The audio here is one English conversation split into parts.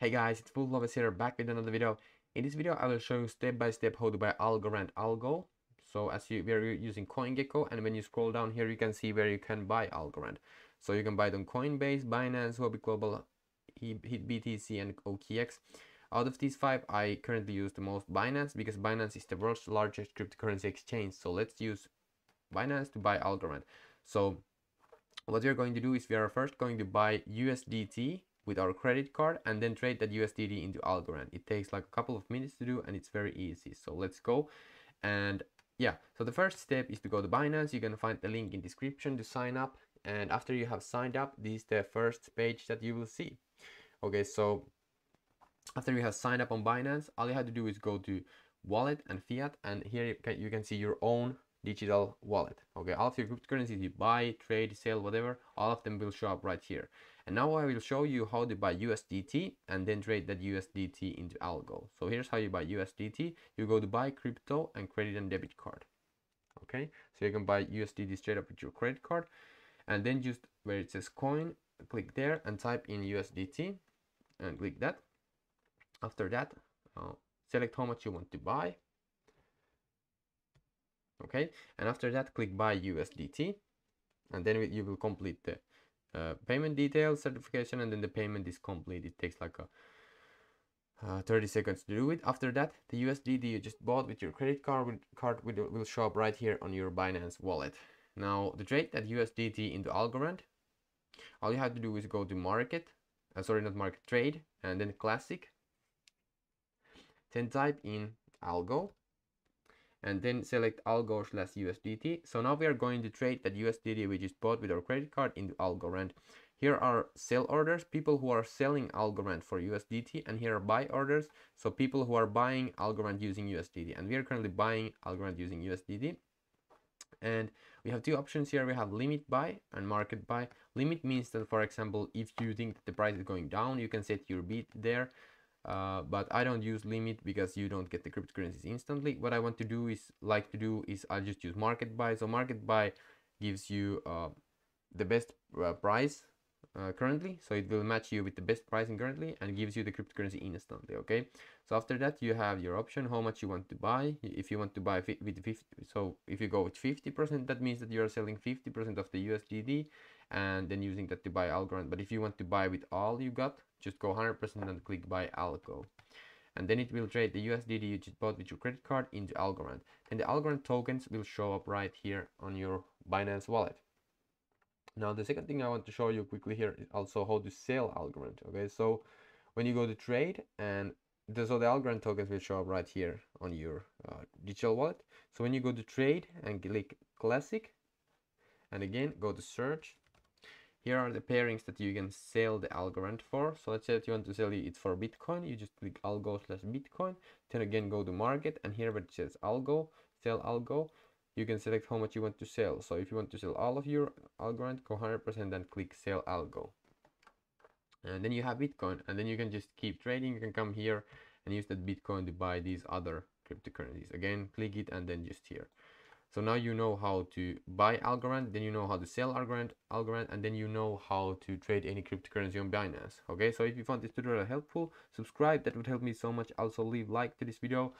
Hey guys, it's Bull Lovis here, back with another video. In this video, I will show you step by step how to buy Algorand algo. So as you were using CoinGecko, and when you scroll down here, you can see where you can buy Algorand. So you can buy it on Coinbase, Binance, Huobi Global, HitBTC, and OKX. Out of these five, I currently use the most Binance because Binance is the world's largest cryptocurrency exchange. So let's use Binance to buy Algorand. So what we are going to do is we are first going to buy USDT with our credit card and then trade that USDT into Algorand. It takes like a couple of minutes to do and it's very easy. So let's go. And yeah, so the first step is to go to Binance. You can find the link in description to sign up. And after you have signed up, this is the first page that you will see. Okay, so after you have signed up on Binance, all you have to do is go to wallet and fiat, and here you can see your own digital wallet. Okay, all of your cryptocurrencies you buy, trade, sell, whatever, all of them will show up right here. And now I will show you how to buy USDT and then trade that USDT into algo. So here's how you buy USDT. You go to buy crypto and credit and debit card. Okay, so you can buy USDT straight up with your credit card, and then just where it says coin, click there and type in USDT and click that. After that, select how much you want to buy. Okay, and after that, click buy USDT, and then you will complete the payment details, certification, and then the payment is complete. It takes like a 30 seconds to do it. After that, the USDT you just bought with your credit card will show up right here on your Binance wallet. Now, to trade that USDT into Algorand, all you have to do is go to trade, and then classic, then type in algo, and then select algo/USDT. So now we are going to trade that USDT we just bought with our credit card into Algorand. Here are sell orders, people who are selling Algorand for USDT, and here are buy orders, so people who are buying Algorand using USDT. And we are currently buying Algorand using USDT. And we have two options here. We have limit buy and market buy. Limit means that, for example, if you think that the price is going down, you can set your bid there. But I don't use limit because you don't get the cryptocurrencies instantly. What I want to do is I just use market buy. So market buy gives you the best price currently, so it will match you with the best pricing currently and gives you the cryptocurrency instantly. Okay, so after that you have your option how much you want to buy. If you want to buy with 50, so if you go with 50%, that means that you are selling 50% of the USDT and then using that to buy Algorand. But if you want to buy with all you got, just go 100% and click buy algo, and then it will trade the USDT you just bought with your credit card into Algorand, and the Algorand tokens will show up right here on your Binance wallet. Now the second thing I want to show you quickly here is also how to sell Algorand. Okay, so when you go to trade, and so the Algorand tokens will show up right here on your digital wallet. So when you go to trade and click classic, and again go to search, here are the pairings that you can sell the Algorand for. So let's say that you want to sell it for Bitcoin. You just click algo/Bitcoin. Then again go to market, and here where it says algo, sell algo, you can select how much you want to sell. So if you want to sell all of your Algorand, go 100% and click sell algo. And then you have Bitcoin, and then you can just keep trading. You can come here and use that Bitcoin to buy these other cryptocurrencies. Again, click it and then just here. So now you know how to buy Algorand, then you know how to sell Algorand, and then you know how to trade any cryptocurrency on Binance. Okay, so if you found this tutorial helpful, subscribe, that would help me so much. Also leave like to this video,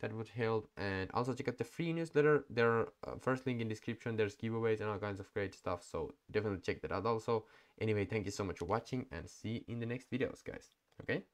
that would help. And also check out the free newsletter, there first link in description, there's giveaways and all kinds of great stuff. So definitely check that out also. Anyway, thank you so much for watching and see you in the next videos, guys. Okay.